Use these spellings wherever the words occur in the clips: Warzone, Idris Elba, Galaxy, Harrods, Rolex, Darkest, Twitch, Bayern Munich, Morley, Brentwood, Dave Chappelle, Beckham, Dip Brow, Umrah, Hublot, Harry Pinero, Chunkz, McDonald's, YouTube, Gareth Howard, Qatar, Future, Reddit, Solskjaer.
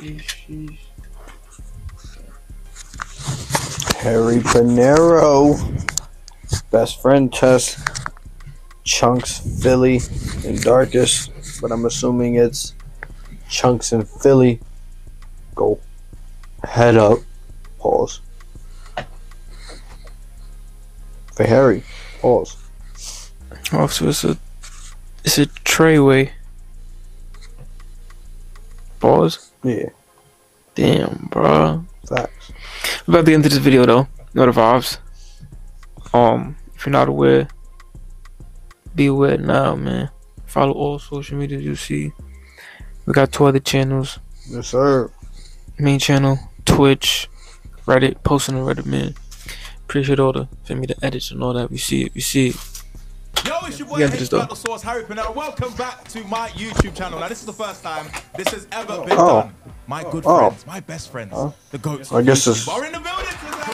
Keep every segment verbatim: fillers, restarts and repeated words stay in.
sheesh. Harry Pinero, best friend test, Chunkz, Filly, and Darkest, but I'm assuming it's Chunkz and Filly. Go head up, pause. For Harry, pause. Oh, so it's a, it's a trayway. Pause? Yeah. Damn, bro. Facts. We're about to end this video, though. You know the vibes. Um, if you're not aware, be aware now, man. Follow all social media you see. We got two other channels. Yes, sir. Main channel, Twitch, Reddit, posting on Reddit, man. Appreciate all the, send me the edits and all that. We see it, we see it. Yo, it's your boy, yeah, H Battle Source, Harry Pinero. Welcome back to my YouTube channel. Now, this is the first time this has ever been oh. done. My good oh. friends, my best friends, oh. the goats. I guess it's are in the building today.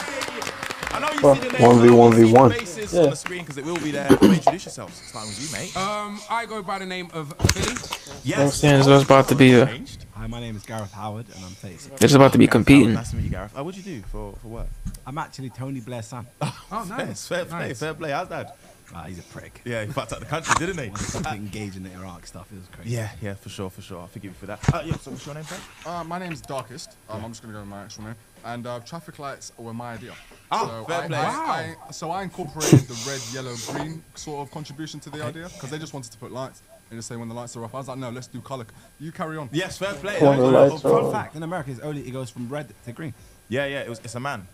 I know you oh. see the one v one v one faces yeah. on the screen because it will be there. Introduce yourselves. It's fine with you, mate. Um, I go by the name of Filly. Yes. It's about to be here. Hi, my name is Gareth Howard, and I'm thirty-six. It's about to be competing. Nice to meet you, Gareth. Oh, what do you do for, for work? I'm actually Tony Blair's son. Oh, nice. Fair, fair play, nice. Fair play. How's that? Ah, he's a prick. Yeah, he fucked out the country, didn't he? Something engaging in the Iraq stuff. It was crazy. Yeah, yeah, for sure, for sure. I'll forgive you for that. Uh, yeah, so what's your name, friend? Uh, my name's Darkest. Um, yeah. I'm just going to go with my actual name. And uh, traffic lights were my idea. Oh, so fair I, play. I, wow. I, so I incorporated the red, yellow, green sort of contribution to the okay. idea because they just wanted to put lights. And just say when the lights are off. I was like, no, let's do colour. You carry on. Yes, fair play. Fun oh, cool fact, in America, it's only, it goes from red to green. Yeah, yeah, it was, it's a man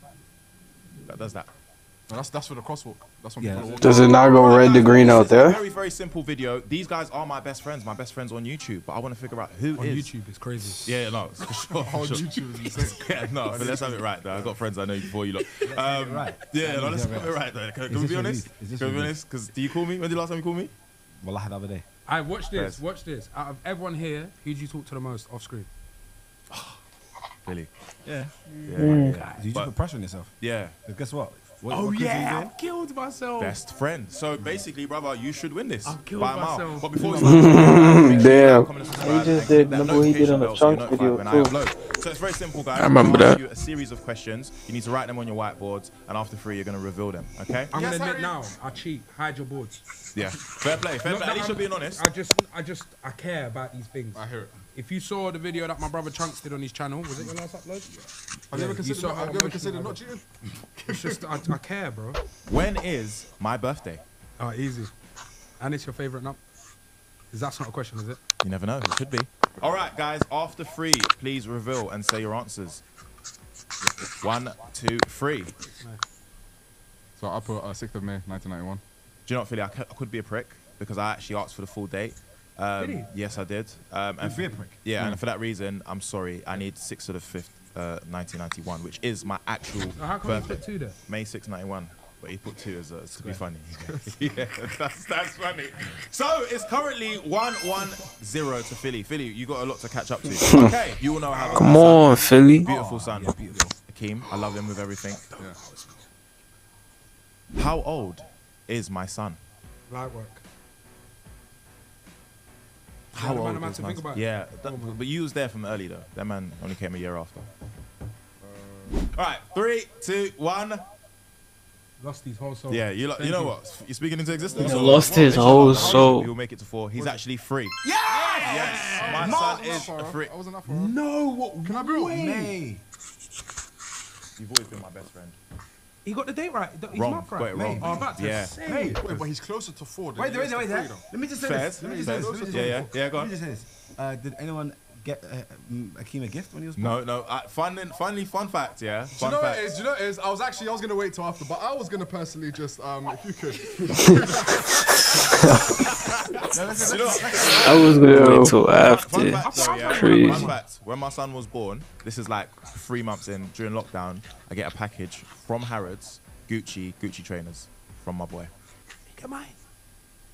that does that. No, that's that's for the crosswalk. That's what yeah. Does it not go red to green out there? Very very simple video. These guys are my best friends. My best friends on YouTube, but I want to figure out who on is. YouTube is crazy. Yeah, no, for sure. On sure. YouTube is insane. Yeah, no, but let's have it right though. I've got friends I know before you lot. Um, right. Yeah, no, let's have it right though. Can, can we be honest? Can we be honest? Because do you call me? When did the last time you called me? Well, I had the other day. I right, watch this. Watch this. Out of everyone here, who do you talk to the most off screen? Really? Yeah. Yeah. Mm. God, you just put pressure on yourself. Yeah. Because guess what? What, oh what yeah, I killed myself. Best friend. So basically, brother, you should win this. I killed by myself. But before it's damn, he just did. Remember he did on the Chunkz video too. So it's very simple, guys. I remember that. You a series of questions. You need to write them on your whiteboards, and after three, you're gonna reveal them. Okay? I'm yes, gonna admit now. I cheat. Hide your boards. Yeah. Fair play. Fair no, play. No, at least I'm, you're being honest. I just, I just, I care about these things. I hear it. If you saw the video that my brother Chunkz did on his channel, was it your last upload? I've yeah, never considered, not, I've never considered not cheating. It's just, I, I care, bro. When is my birthday? Oh, easy. And it's your favorite nut? That's not a question, is it? You never know. It could be. All right, guys. After three, please reveal and say your answers. One, two, three. So I put uh, sixth of May, nineteen ninety-one. Do you know what, Philly? I, I could be a prick because I actually asked for the full date. Um, really? Yes, I did. Um, and for, yeah, mm. and for that reason, I'm sorry. I need six of the fifth, uh, nineteen ninety-one, which is my actual oh, how come birthday. You put two there? May sixth, ninety-one. But he put two as a, it's to be funny. Yeah, that's that's funny. So it's currently one one zero to Philly. Philly, you got a lot to catch up to. Okay, you all know how. Come on, son. Philly. Beautiful son, yeah, beautiful. Akeem, I love him with everything. Yeah. How old is my son? Light work. How old man to think about yeah, that, but you was there from early though. That man only came a year after. Uh, All right, three, two, one. Lost his whole soul. Yeah, you, lo you know you. What? You're speaking into existence. He lost his whole soul. He'll make it to four. He's actually free. Yes! Yes! yes. My Mark. son is free. I wasn't up for her. No, what? Can I be real? Nay. You've always been my best friend. He got the date right. He's wrong. Got it wrong. I'm about to yeah. say. Mate, wait, but he's closer to four. Wait, wait, wait, wait. Let me just say Fairs. this. Let me just say this. Just yeah, yeah, yeah. Go on. Let me just say this. Uh, did anyone get uh, Akeem a gift when he was born? No, no. Uh, finally, finally, fun fact. Yeah. Fun do you know fact. What it is? Do you know what it is? I was actually, I was gonna wait till after, but I was gonna personally just, um, if you could. I was gonna wait till after. Fact, crazy. Fun fact, when my son was born, this is like three months in during lockdown. I get a package from Harrods, Gucci, Gucci trainers from my boy. Get mine.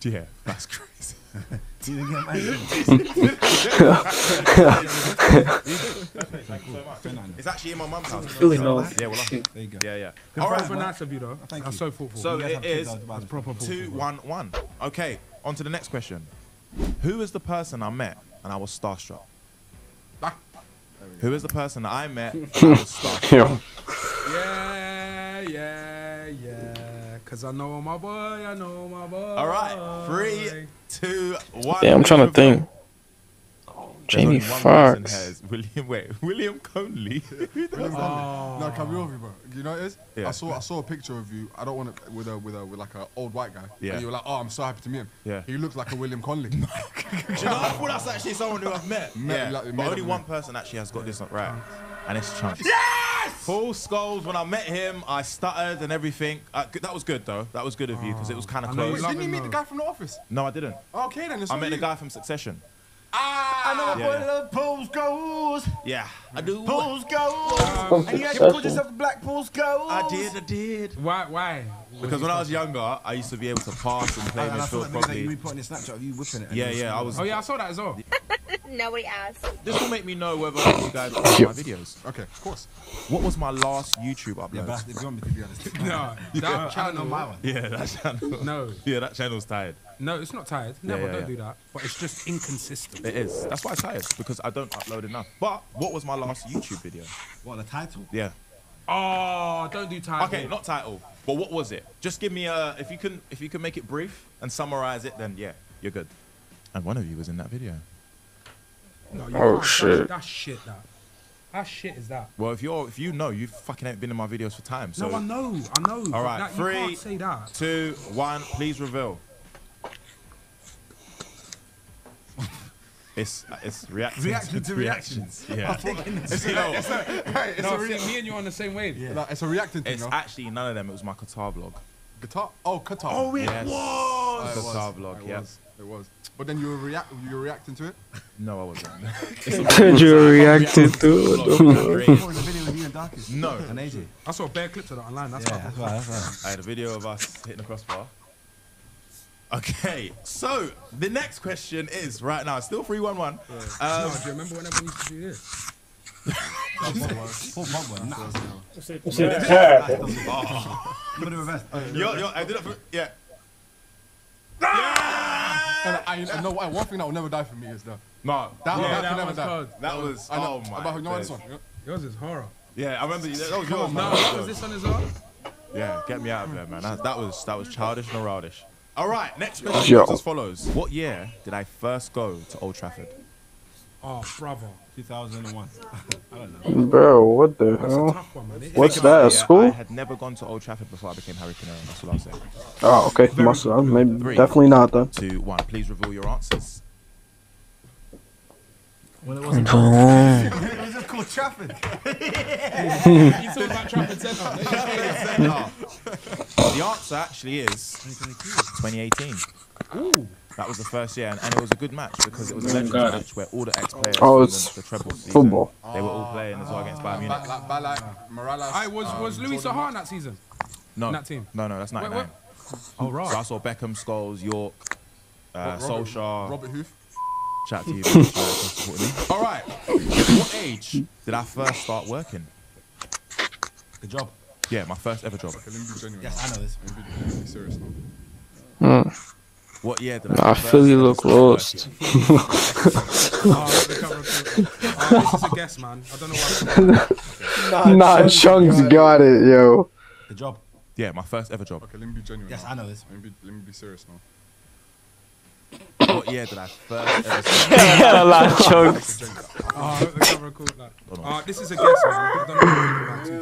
Yeah, that's crazy. Do you get mine? Thank you so much. It's actually in my mum's house. It's really nice. Yeah, well, there you go. Yeah, yeah. All, All right, right. Well, nice of you though. Thank I'm you. So thoughtful. So it is two, one, one. Okay, on to the next question. Who is the person I met and I was starstruck? Ah. Who is the person that I met? That yeah. yeah, yeah, yeah. Cause I know my boy, I know my boy. All right, three, two, one. Yeah, I'm trying to think. Jamie Foxx. William, wait, William Conley. William oh. No, can we over, bro? You know what it is? Yeah. I saw, I saw a picture of you. I don't want to with a with a with like an old white guy. Yeah. And you were like, oh, I'm so happy to meet him. Yeah. He looked like a William Conley. You know, I thought that's actually someone who I've met. met yeah. Like, but only one person actually has got yeah. this right, and it's Chunkz. Yes. Paul Scholes. When I met him, I stuttered and everything. Uh, that was good though. That was good of you because it was kind of close. Didn't you meet the guy from The Office? No, I didn't. Okay then. I met the guy from Succession. Ah, I know yeah, where yeah. the Paul Scholes. Yeah, I do. Paul Scholes. Um, and you actually called yourself the Black Paul Scholes. I did, I did. Why? Why? Because when I was younger, I used to be able to pass and play midfield properly. You putting a Snapchat of you whipping it. Yeah, yeah, I was. Oh yeah, I saw that as well. Nobody asked. This will make me know whether you guys watch my videos. Okay, of course. What was my last YouTube upload? Yeah, that's the zombie, to be honest. No, that channel, my one. Yeah, that channel. No. Yeah, that channel's tired. No, it's not tired. Never, yeah, yeah, don't yeah. do that. But it's just inconsistent. It is. That's why it's tired, because I don't upload enough. But what was my last YouTube video? What, the title? Yeah. Oh, don't do title. Okay, not title. But what was it? Just give me a, if you can, if you can make it brief and summarize it, then yeah, you're good. And one of you was in that video. No, you oh can't. shit. That's shit, that. That shit is that. Well, if you're, if you know, you fucking ain't been in my videos for time. So. No, I know, I know. All right, that, three, you can't say that. two, one, please reveal. It's, it's reactions. Reaction to reactions. reactions. Yeah. It's, it's, you know, it's a, right, it's no, a see, me and you are on the same wave. Yeah. Like, it's a reacting thing. It's though. actually none of them. It was my Qatar vlog. Qatar? Oh, Qatar. Oh, it yes. was. The Qatar vlog, yes. It was. But then you were, react you were reacting to it? No, I wasn't. You were reacting to it? No. And A J. I saw a bare clip to that online. That's yeah, why. That's that's I had a video of us hitting the crossbar. Okay, so the next question is right now, still three one one. Yeah. Um, no, do you remember whenever we used to do this? I did it for, yeah. And I, I know one thing that will never die for me is the. No, that, yeah, that, that, that never die. That was. I know, oh my. About, no, this one. Yours is horror. Yeah, I remember. That, that was yours. No, that was this one as well. Yeah, get me out of there, man. That, that was that was childish and rowdish. All right, next question is as follows. What year did I first go to Old Trafford? Oh, brother. two thousand one. I don't know. Bro, what the That's hell? One, What's that, that, at school? I had never gone to Old Trafford before I became Harry Pinero. That's what I'll say. Oh, okay. Must have. Maybe, Three, definitely not, though. Two, one. Please reveal your answers. Well, it wasn't It was just called Trafford. You talking about Trafford Centre. The answer actually is twenty eighteen. Ooh. That was the first year, and, and it was a good match because it was a legendary oh, match where all the ex-players oh, it's the, the treble football. Season, they were all playing as well against Bayern Munich. Balak, Balak, Morales, I was um, was Luis Saha in that season? No, in that team. No, no, that's not nine nine. Oh right. So I saw Beckham, Scholes, York, uh, Solskjaer. Robert Huth. Chat to you. All right. What age did I first start working? Good job. Yeah, my first ever job. Yes, I know this. Serious. Mm. What year did I? Nah, I feel you look lost. Oh, this is a guess, man. I don't know why. Nah, nah, Chunkz got it, yo. The job. Yeah, my first ever job. Okay, let me be genuine. Yes, now. I know this. Let me be, let me be serious now. What year did I first ever start? This is a guess,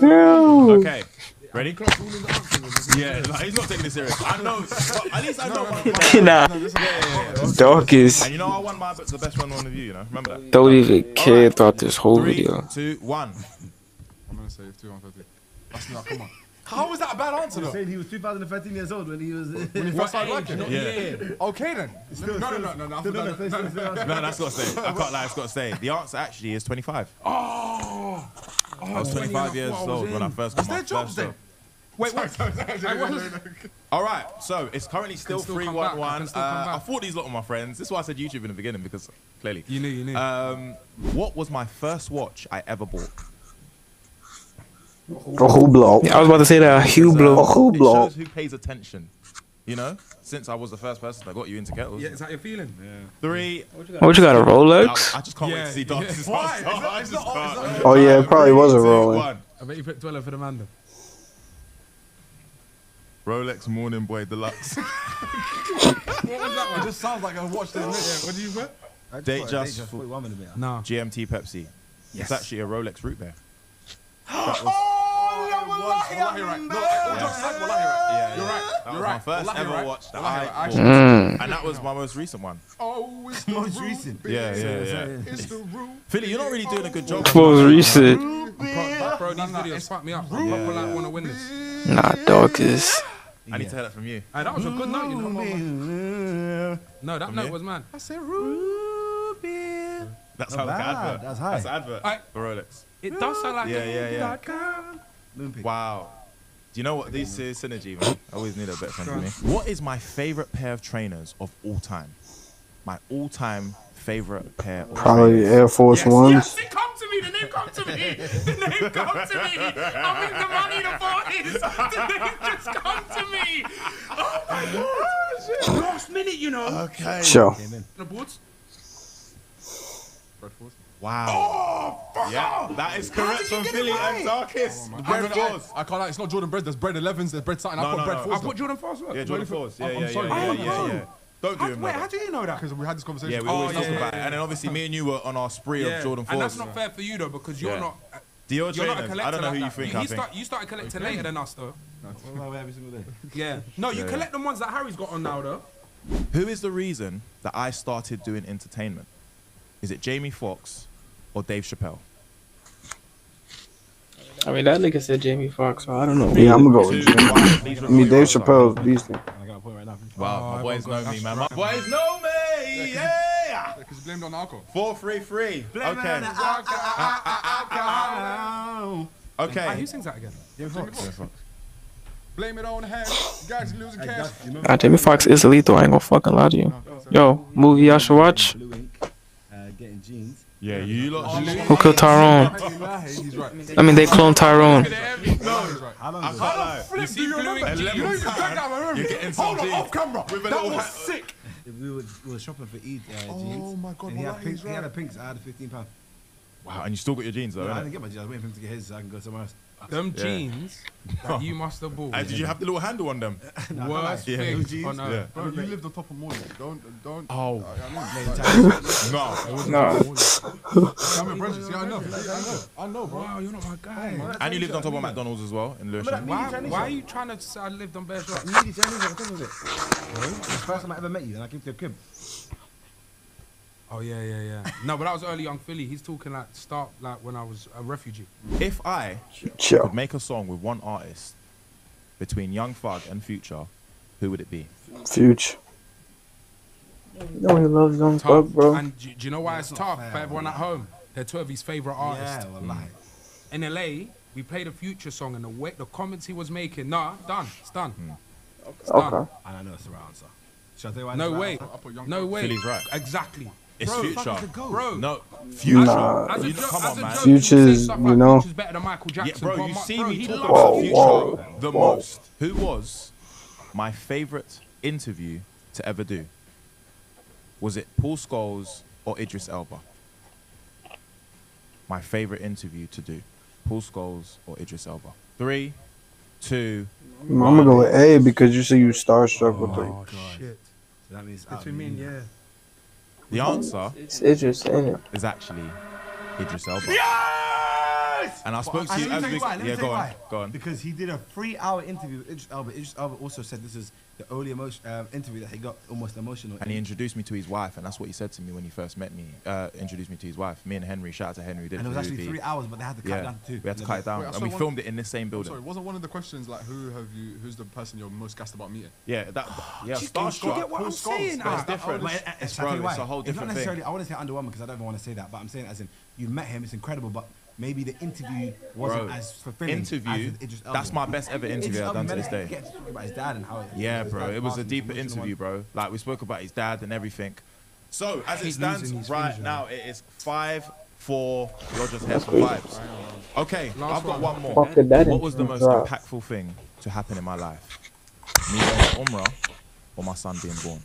man. Okay, ready? Yeah, like, he's not taking this serious. I know, but at least I know one of you. Nah, Darkest. And you know I won my the best one one of you, you know? Remember that? Don't even care right. about this whole Three, video. two, one. I'm going to say two one three. That's not, come on. How was that a bad answer though? He said he was two thousand thirteen years old when he was... When he first started working? Yeah. Okay then. No, no, no, no, no. No, that's got to stay. I can't lie, it's got to stay. The answer actually is twenty-five. Oh! I was twenty-five years old when I first got my first job. Wait, wait. All right, so it's currently still three one one. I thought these lot were my friends. This is why I said YouTube in the beginning, because clearly. You knew, you knew. Um, what was my first watch I ever bought? Oh, Hublot. Yeah, I was about to say that. Hublot. It shows who pays attention. you know, since I was the first person that got you into kettles. Yeah, is that your feeling? Yeah. Three. What, you got, what you got, a Rolex? I, I just can't yeah, wait to see Darkest. Why? Oh yeah, it probably was a Rolex. I bet you put twelve for the Manda. Rolex Morning Boy Deluxe. What was that one? It just sounds like I watched it. Yeah, what did you put? Date just, just forty-one millimeter. No. G M T Pepsi. Yes. It's actually a Rolex root beer. That was You're right. First ever right. watch that I mm. and that was my most recent one. Oh, it's the most recent. Yeah, yeah, yeah. yeah. It's the Filly, you're not really doing a good job. Most recent. Bro, these videos fuck me up. I want to win this. Nah, dog is. I need to hear that from you. Hey, that was a good note, you know. No, that note was mad. I said Ruby. That's how the advert. That's high. That's the advert for Rolex. It does sound like a Ruby. Olympic. Wow. Do you know what? These two synergy, man. I always need a bit from me. What is my favorite pair of trainers of all time? My all-time favorite pair of Probably trainers. Air Force yes, Ones. Yes, they come to me. The name come to me. The name come to me. I'm in the money, the boys. The name just come to me. Oh, my God. Last minute, you know. Okay. Sure. The boards. Bradford. Wow. Oh, fuck yeah, off. That is correct from Filly right? and Darkest. Oh, bread fours. I can't lie, it's not Jordan Bread, there's Bread elevens, there's Bread something. No, I put no, Bread no. fours. I put Jordan fours, right? Yeah, Jordan fours. Yeah, yeah, yeah, yeah, yeah, yeah. Don't how, do him. Wait, how do you know that? Because we had this conversation. Yeah, we always oh, talk yeah, about yeah, it. Yeah. And then obviously me and you were on our spree yeah. of Jordan fours. And that's not fair for you though, because you're yeah. not. Uh, Dior you're not a collector. I don't know who you think I think. You started collecting later than us though. Every single day. Yeah. No, you collect the ones that Harry's got on now though. Who is the reason that I started doing entertainment? Is it Jamie Foxx or Dave Chappelle? I mean, that nigga said Jamie Foxx, so I don't know. Yeah, I'm gonna go with I mean, Dave Chappelle, these things. I got a point right now. Wow, oh, my boys know me, man. My boys know me! Yeah! Because you blamed on alcohol. four three three. Blame okay. alcohol. Okay. Who sings that again? Jamie Foxx. Blame it on Harry. You guys are losing cash. Nah, Jamie Foxx is lethal. I ain't gonna fucking lie to you. Yo, movie I should watch? Getting jeans. Yeah, you lot. Who killed Tyrone? I mean, they cloned Tyrone. No, I can't flip you. You're getting hold on off camera. That was sick. We were, we were shopping for Eid uh, oh jeans. Oh my God! And he, had pinks, right. he had a pinks. I had a fifteen pound. Wow, and you still got your jeans though. No, I didn't get my jeans. I was waiting for him to get his so I can go somewhere else. Them yeah. jeans that you must have bought. Uh, did you have the little handle on them? no, Worst yeah. thing. Yeah. Oh, no. yeah. Bro, you lived on top of Morley. Don't, don't. Oh. No. No. I'm in Brentwood. I know. I know, bro. Wow, you're not my guy. Oh, and you lived on top of McDonald's as well in Lewisham. Why, why are you trying to say I lived on Bear Shop? You needed Jenny's at the top of it. First time I ever met you, and I came to your crib. Oh yeah, yeah, yeah. No, but that was early young Filly. He's talking like start like when I was a refugee. If I Chill. could make a song with one artist between Young Thug and Future, who would it be? Future. No, he loves Young Thug, bro. And do, do you know why it's tough for everyone at home? They're two of his favorite artists. Yeah, well, like. In L A, we played a Future song, and the way the comments he was making, nah, done, it's done. Mm. It's okay. Done. And I know it's the right answer. Shall I tell you why no way, no way. Filly's right. Exactly. It's bro, Future. Bro. No, Future. Nah. As a joke, come on, man. Future's, you, you know. Future's better than Michael Jackson. Yeah, bro, you see bro, me talk about Future whoa, the whoa. most. Who was my favorite interview to ever do? Was it Paul Scholes or Idris Elba? My favorite interview to do. Paul Scholes or Idris Elba. Three, two, I'm one. I'm going to go with A because you say you starstruck oh, with the... Oh, shit. So that means... What do you mean, yeah. The answer it's Idris, isn't it? is actually Idris Elba. Yes! And I spoke well, to you as we... Yeah, go on, go on. Because he did a three-hour interview with Idris Elba. Idris Elba also said this is the only emotion, um, interview that he got almost emotional. And in. he introduced me to his wife, and that's what he said to me when he first met me. Uh, introduced me to his wife. Me and Henry, shout out to Henry. Did and it was actually three hours, but they had to cut yeah, it down to two. We had to cut it down, wait, and we one, filmed it in this same building. Sorry, wasn't one of the questions like, who have you? Who's the person you're most gassed about meeting? Yeah, that. Yeah, starstruck. Get what I'm saying? But it's different. But it's, it's, bro, it's a whole different it's not necessarily, thing. I want to say underwhelming because I don't even want to say that, but I'm saying as in you met him, it's incredible, but. Maybe the interview wasn't Bro, as fulfilling. Interview. As that's my best ever interview I've done to this day. About his dad and how it, yeah, his bro, it was a deeper interview, one. bro. Like we spoke about his dad and everything. So as it stands right vision. now, it is five four. Rogers has vibes. Okay, Last I've got one, one more. What was the most impactful thing to happen in my life? Me going to Umrah or my son being born.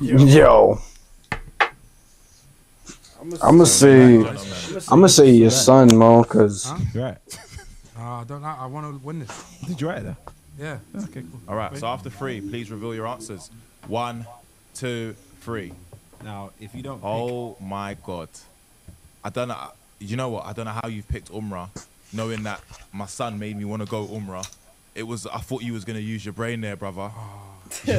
Yo, I'm gonna say, I'm gonna say your son, Mo, cause. Huh? You're right. Uh, I don't know. I want to win this. Did you write that? Yeah. Okay. Cool. All right. So after three, please reveal your answers. One, two, three. Now, if you don't. Oh pick... my God! I don't know. You know what? I don't know how you've picked Umrah, knowing that my son made me want to go Umrah. It was. I thought you was gonna use your brain there, brother. nah,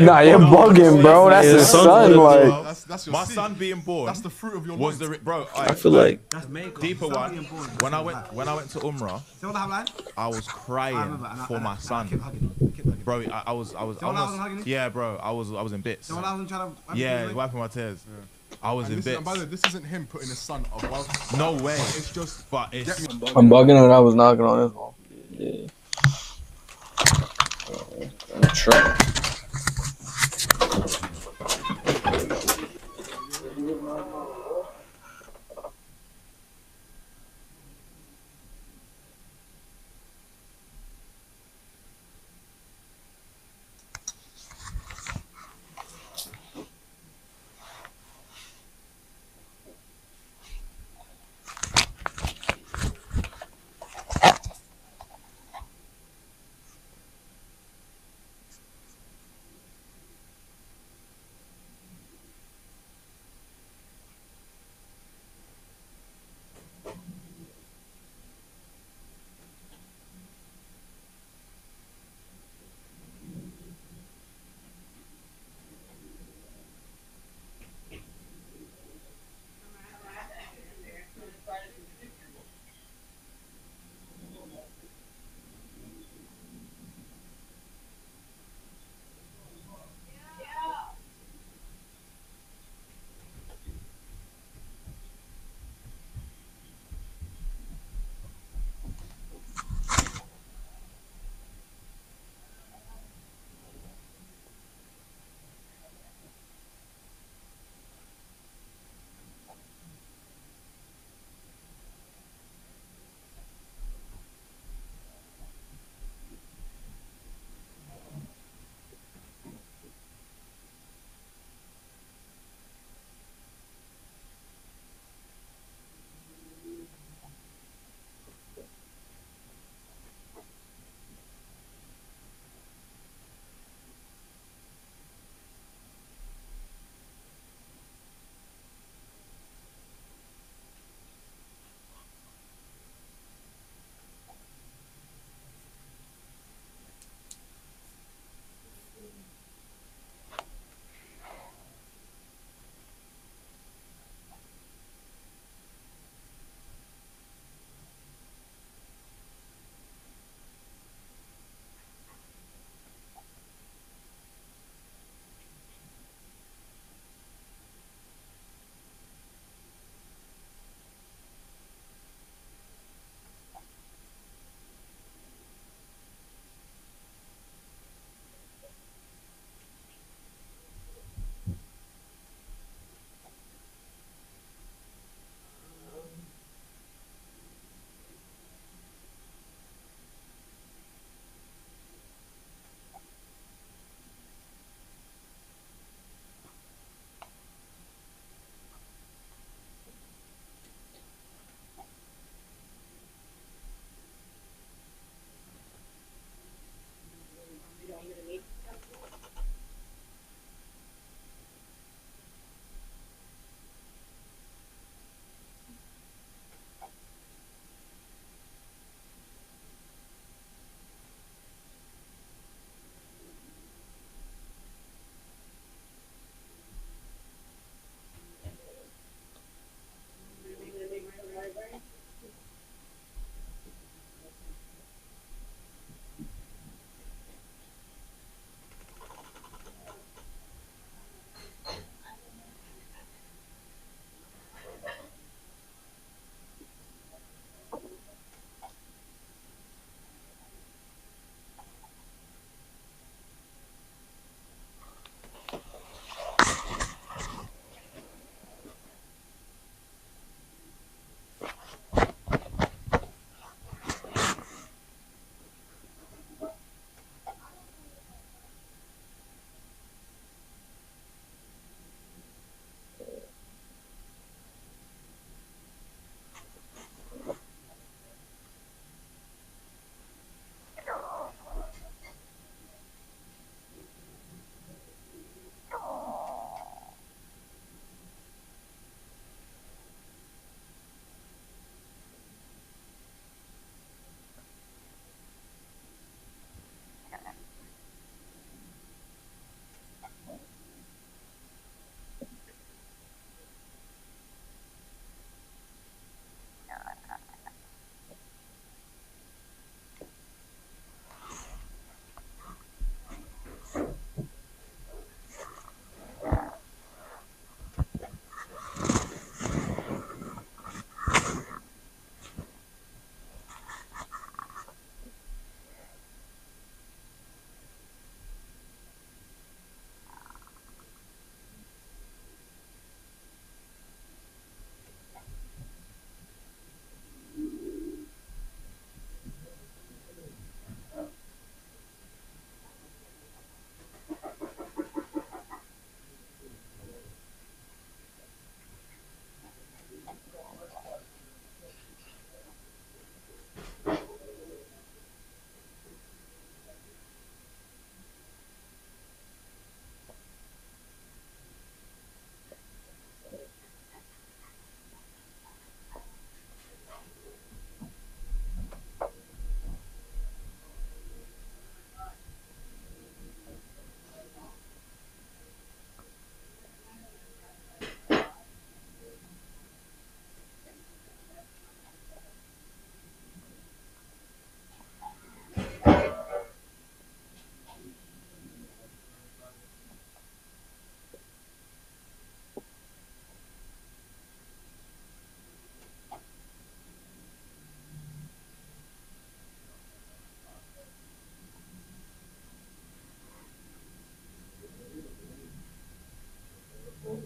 nah, you're bugging, bro. That's his son. Like that's, that's my seed. son being born. That's the fruit of your was the bro. Right, I feel like that's deeper one. Born, when I went like, when I went to Umrah, I was crying I remember, I, for I, I, my I, son, I kept hugging, I kept hugging. bro. I, I was I was, I was, I was yeah, bro. I was I was in bits. I was to, I yeah, wiping my tears. Yeah. I was and in this, bits. And by the way, this isn't him putting his son above. No way. It's just. But it's. I'm bugging and I was knocking on his wall. Yeah. I'm trying.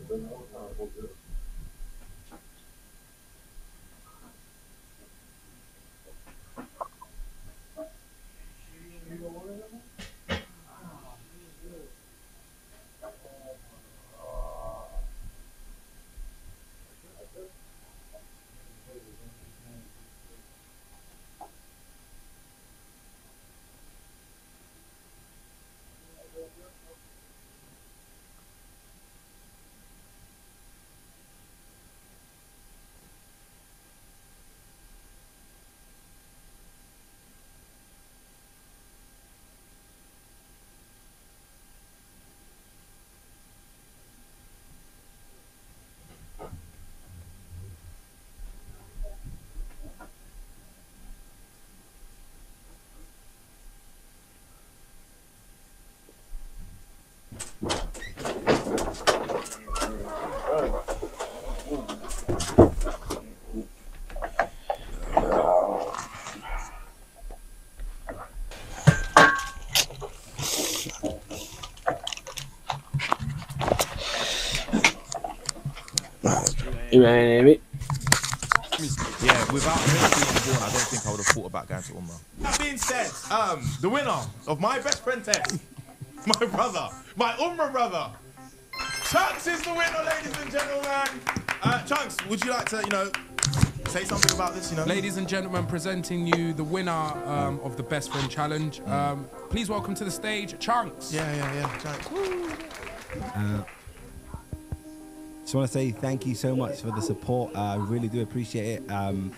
Yeah, without born, I don't think I would have thought about going to Umrah. That being said, um, the winner of my best friend test, my brother, my Umrah brother, Chunkz is the winner, ladies and gentlemen. Uh, Chunkz, would you like to, you know, say something about this, you know? Ladies and gentlemen, presenting you the winner um, of the best friend challenge. Um, please welcome to the stage, Chunkz. Yeah, yeah, yeah, Chunkz. Woo. Uh, Just want to say thank you so much for the support. Uh, I really do appreciate it. Um,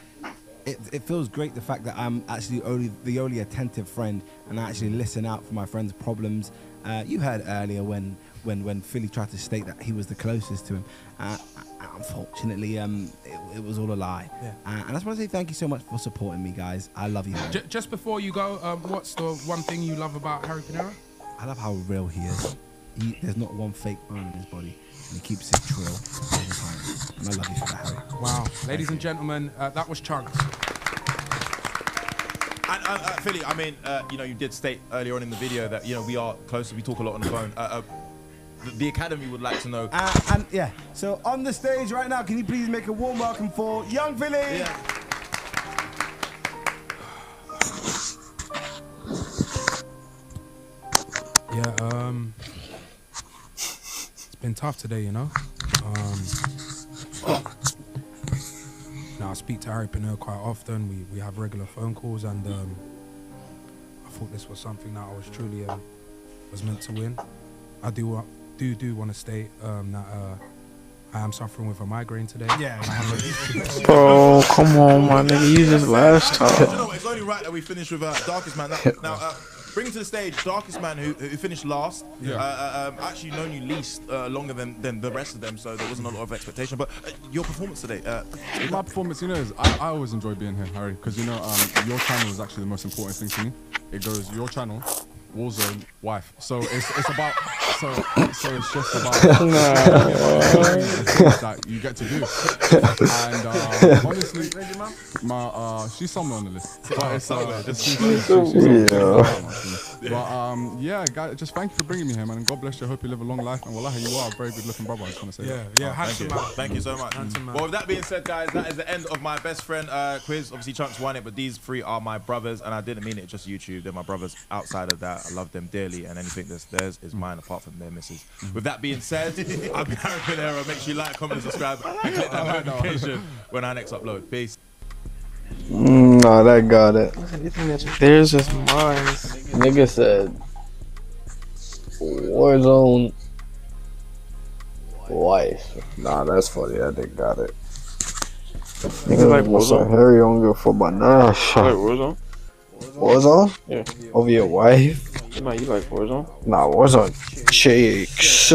it. It feels great, the fact that I'm actually only the only attentive friend, and I actually listen out for my friend's problems. Uh, you heard earlier when when when Filly tried to state that he was the closest to him. Uh, unfortunately, um, it, it was all a lie. Yeah. Uh, and I just want to say thank you so much for supporting me, guys. I love you. J just before you go, um, what's the one thing you love about Harry Pinero? I love how real he is. He, there's not one fake bone in his body. And he keeps it trill all the time. And I love you for that, Harry. Wow. Ladies and gentlemen, uh, that was Chunkz. And uh, uh, Filly, I mean, uh, you know, you did state earlier on in the video that, you know, we are closer, we talk a lot on the phone. Uh, uh, the, the Academy would like to know. Uh, and yeah, so on the stage right now, can you please make a warm welcome for young Filly? Yeah. yeah, um... Been tough today, you know. Um, oh. Now I speak to Harry Pinero quite often. We we have regular phone calls, and um, I thought this was something that I was truly uh, was meant to win. I do do do want to state um, that uh, I am suffering with a migraine today. Yeah. Oh come on, my nigga, you just last time. You know, it's only right that we finish with uh, Darkest Man. That, now. Uh, Bring to the stage Darkest Man, who, who finished last. Yeah. Uh, um, actually known you least uh, longer than, than the rest of them, so there wasn't a lot of expectation. But uh, your performance today? Uh, My performance, you know, is I, I always enjoy being here, Harry, because, you know, um, your channel is actually the most important thing to me. It goes your channel, Warzone, wife. So it's, it's about, so, so it's just about no. that you get to do. And uh, honestly, my, uh, she's somewhere on the list. But it's, uh, it's, she's, she's, she's yeah. But um, yeah, guys, just thank you for bringing me here, man. And God bless you. I hope you live a long life. And wallahi, you are a very good looking brother. I just want to say yeah, that. Yeah, oh, thank, you. thank you so much. Mm. Well, with that being said, guys, that is the end of my best friend uh, quiz. Obviously, Chunkz won it, but these three are my brothers. And I didn't mean it just YouTube. They're my brothers outside of that. I love them dearly, and anything that's theirs is mine apart from their missus. With that being said, I've been Harry Pinero. Make sure you like, comment, subscribe, and click that notification when I next upload. Peace. Mm, nah, that got it. Theirs is mine. Nigga said Warzone wife. Nah, that's funny. I think got it. Nigga like Warzone. Harry on your for banana. Warzone. Warzone? Yeah. Over your wife? You like Warzone? Nah, Warzone. Shake.